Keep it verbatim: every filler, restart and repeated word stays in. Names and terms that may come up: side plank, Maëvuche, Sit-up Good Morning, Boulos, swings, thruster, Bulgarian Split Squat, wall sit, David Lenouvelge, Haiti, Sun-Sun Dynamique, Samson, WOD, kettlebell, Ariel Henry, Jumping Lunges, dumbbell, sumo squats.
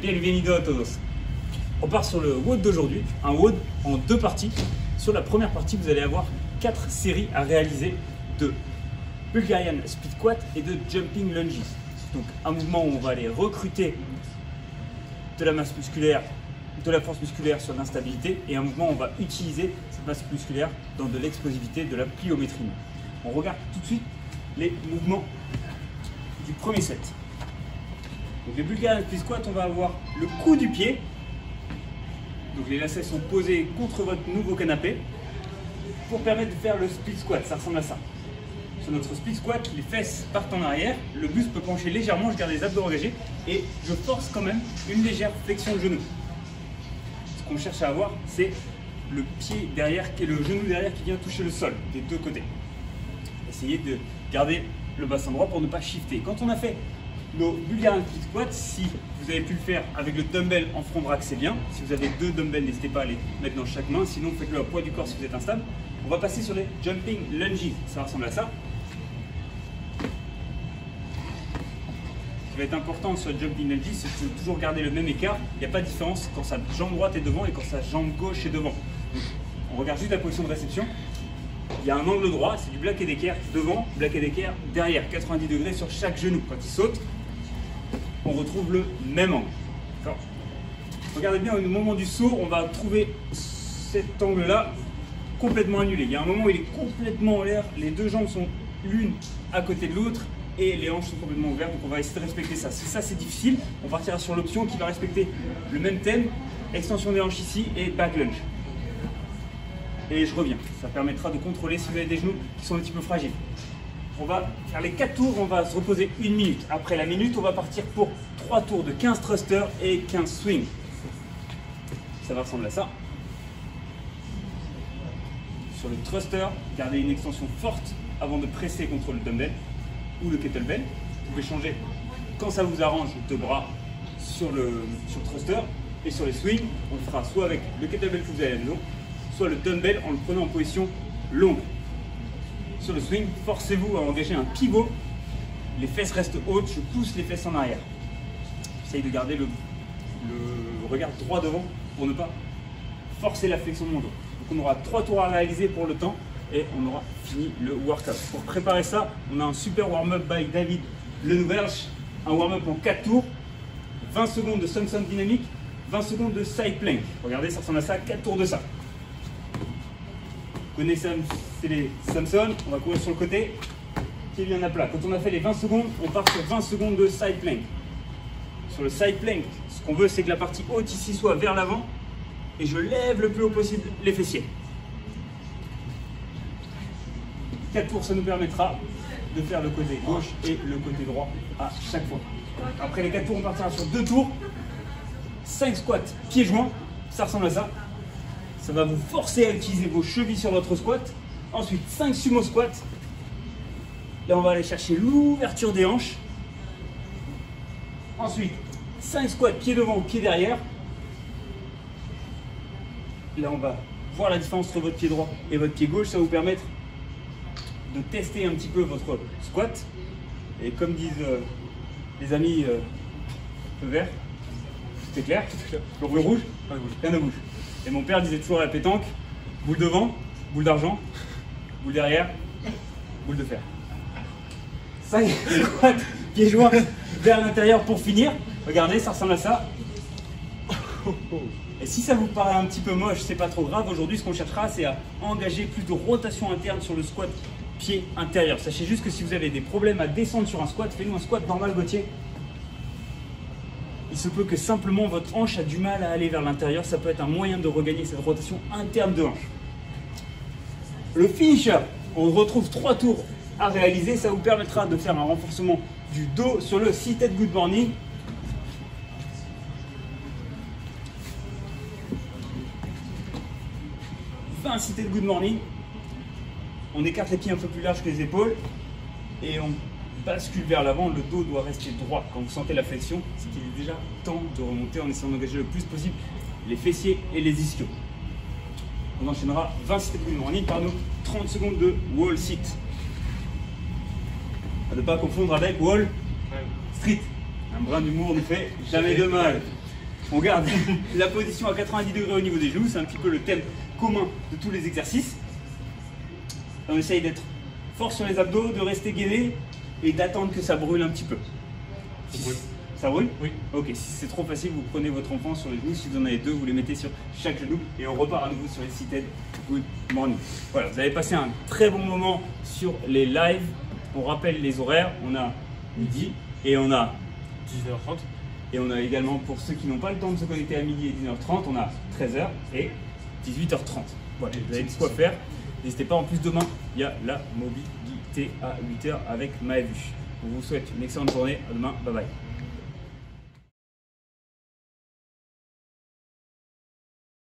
Bienvenido a todos. On part sur le W O D d'aujourd'hui, un W O D en deux parties. Sur la première partie, vous allez avoir quatre séries à réaliser de Bulgarian Split Squat et de Jumping Lunges. Donc un mouvement où on va aller recruter de la masse musculaire, de la force musculaire sur l'instabilité, et un mouvement où on va utiliser cette masse musculaire dans de l'explosivité, de la pliométrie. On regarde tout de suite les mouvements du premier set. Donc les Bulgarian Split Squat, on va avoir le coup du pied. Donc les lacets sont posés contre votre nouveau canapé pour permettre de faire le split squat. Ça ressemble à ça. Sur notre split squat, les fesses partent en arrière, le buste peut pencher légèrement, je garde les abdos engagés et je force quand même une légère flexion de genou. Ce qu'on cherche à avoir, c'est le pied derrière et le genou derrière qui vient toucher le sol des deux côtés. Essayez de garder le bassin droit pour ne pas shifter. Quand on a fait nos Bulgarian Split Squat, si vous avez pu le faire avec le dumbbell en front braque, c'est bien. Si vous avez deux dumbbells, n'hésitez pas à les mettre dans chaque main. Sinon, faites-le au poids du corps si vous êtes instable. On va passer sur les Jumping Lunges. Ça ressemble à ça. Ce qui va être important sur les Jumping Lunges, c'est que vous pouvez toujours garder le même écart. Il n'y a pas de différence quand sa jambe droite est devant et quand sa jambe gauche est devant. Donc, on regarde juste la position de réception. Il y a un angle droit, c'est du plaqué d'équerre devant, plaqué d'équerre derrière, quatre-vingt-dix degrés sur chaque genou. Quand il saute, on retrouve le même angle. Regardez bien, au moment du saut, on va trouver cet angle-là complètement annulé. Il y a un moment où il est complètement en l'air, les deux jambes sont l'une à côté de l'autre et les hanches sont complètement ouvertes, donc on va essayer de respecter ça. Si ça c'est difficile, on partira sur l'option qui va respecter le même thème, extension des hanches ici et back lunge. Et je reviens, ça permettra de contrôler si vous avez des genoux qui sont un petit peu fragiles. On va faire les quatre tours, on va se reposer une minute. Après la minute, on va partir pour trois tours de quinze thrusters et quinze swings. Ça va ressembler à ça. Sur le thruster, gardez une extension forte avant de presser contre le dumbbell ou le kettlebell. Vous pouvez changer quand ça vous arrange de bras sur le, sur le thruster. Et sur les swings, on le fera soit avec le kettlebell que vous avez à la maison, soit le dumbbell en le prenant en position longue. Sur le swing, forcez-vous à engager un pivot, les fesses restent hautes, je pousse les fesses en arrière. J'essaye de garder le, le regard droit devant pour ne pas forcer la flexion de mon dos. Donc on aura trois tours à réaliser pour le temps et on aura fini le workout. Pour préparer ça, on a un super warm-up by David Lenouvelge, un warm-up en quatre tours, vingt secondes de Sun-Sun Dynamique, vingt secondes de side plank. Regardez, ça ressemble à ça, quatre tours de ça. Vous connaissez les Samson, on va courir sur le côté, pied bien à plat. Quand on a fait les vingt secondes, on part sur vingt secondes de side plank. Sur le side plank, ce qu'on veut, c'est que la partie haute ici soit vers l'avant et je lève le plus haut possible les fessiers. quatre tours, ça nous permettra de faire le côté gauche et le côté droit à chaque fois. Après les quatre tours, on partira sur deux tours, cinq squats pieds joints, ça ressemble à ça. Ça va vous forcer à utiliser vos chevilles sur votre squat. Ensuite, cinq sumo squats. Là, on va aller chercher l'ouverture des hanches. Ensuite, cinq squats pied devant ou pied derrière. Là, on va voir la différence entre votre pied droit et votre pied gauche. Ça va vous permettre de tester un petit peu votre squat. Et comme disent euh, les amis, euh, le vert, c'était clair, le rouge, rien ne bouge. Et mon père disait toujours à la pétanque, boule devant, boule d'argent, boule derrière, boule de fer. cinq squats, pieds joints vers l'intérieur pour finir. Regardez, ça ressemble à ça. Et si ça vous paraît un petit peu moche, c'est pas trop grave. Aujourd'hui, ce qu'on cherchera, c'est à engager plus de rotation interne sur le squat pied intérieur. Sachez juste que si vous avez des problèmes à descendre sur un squat, faites-nous un squat normal Gauthier. Il se peut que simplement votre hanche a du mal à aller vers l'intérieur. Ça peut être un moyen de regagner cette rotation interne de hanche. Le finisher, on retrouve trois tours à réaliser. Ça vous permettra de faire un renforcement du dos sur le Sit-up Good Morning. vingt Sit-up Good Morning. On écarte les pieds un peu plus larges que les épaules. Et on bascule vers l'avant, le dos doit rester droit. Quand vous sentez la flexion, c'est qu'il est déjà temps de remonter en essayant d'engager le plus possible les fessiers et les ischios. On enchaînera vingt sit-up good morning par nos trente secondes de wall sit. À ne pas confondre avec wall street. Un brin d'humour ne fait jamais de mal. On garde la position à quatre-vingt-dix degrés au niveau des genoux, c'est un petit peu le thème commun de tous les exercices. On essaye d'être fort sur les abdos, de rester gainé et d'attendre que ça brûle un petit peu. Ça brûle. Ça brûle ? Oui. Ok, si c'est trop facile, vous prenez votre enfant sur les genoux. Si vous en avez deux, vous les mettez sur chaque genou et on repart à nouveau sur les Sit-up Good Morning. Voilà, vous avez passé un très bon moment sur les lives. On rappelle les horaires, on a midi et on a dix-neuf heures trente. Et on a également, pour ceux qui n'ont pas le temps de se connecter à midi et dix-neuf heures trente, on a treize heures et dix-huit heures trente. Voilà, vous avez de quoi faire. N'hésitez pas, en plus demain, il y a la mobilité à huit heures avec Maëvuche. On vous souhaite une excellente journée, à demain, bye bye.